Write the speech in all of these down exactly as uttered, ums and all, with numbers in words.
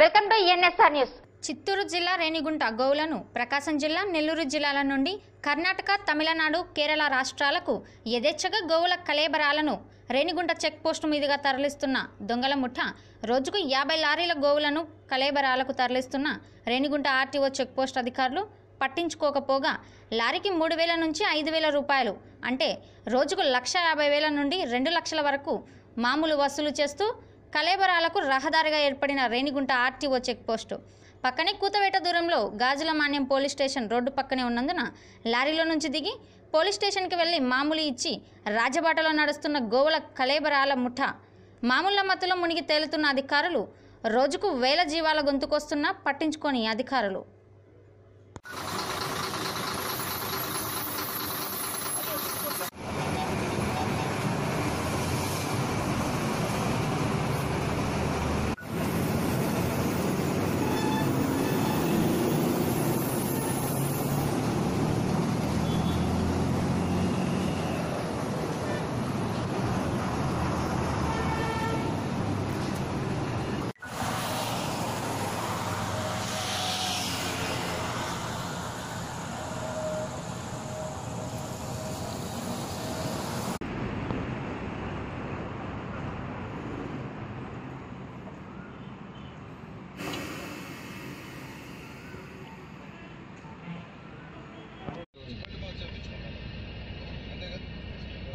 Welcome to NSR news. Chittoor జిల్లా రేణిగుంట గోవులను ప్రకాశం జిల్లా, నెల్లూరు జిల్లాల నుండి కర్ణాటక, తమిళనాడు, కేరళ రాష్ట్రాలకు యథేచ్ఛగా గోవుల కలేబరాలను రేణిగుంట చెక్ పోస్టు మీదుగా తరలిస్తున్న దొంగల ముఠా రోజుకు యాభై లారీల గోవులను కలేబరాలకు తరలిస్తున్న రేణిగుంట ఆర్టీఓ చెక్ పోస్ట్ అధికారులు పట్టించుకోకపోగా లారీకి మూడు వేల నుంచి ఐదు వేల రూపాయలు అంటే రోజుకు లక్ష యాభై వేల నుండి రెండు లక్షల వరకు మామూలు వసూలు చేస్తూ కలేబరాలకు రహదారిగా ఏర్పడిన రేణిగుంట ఆర్టీఓ చెక్ పోస్టు పక్కనే కూతవేట దూరంలో గాజుల మన్యం పోలీస్ స్టేషన్ రోడ్డు పక్కనే ఉన్నందున లారీలో నుంచి దిగి పోలీస్ స్టేషన్కి వెళ్ళి మామూలు ఇచ్చి రాజబాటలో నడుస్తున్న గోవుల కలేబరాల ముఠా మామూలు మత్తులో మునిగి తేలుతున్న అధికారులు రోజుకు వేల జీవాల గొంతుకొస్తున్నా పట్టించుకొని అధికారులు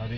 అది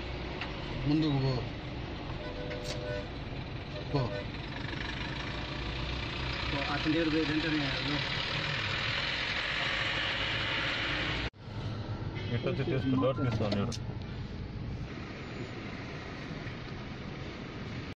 ముందుకు పో అతని దగ్గర పోయిందంటే ఎట్లా తీసుకుంటాడు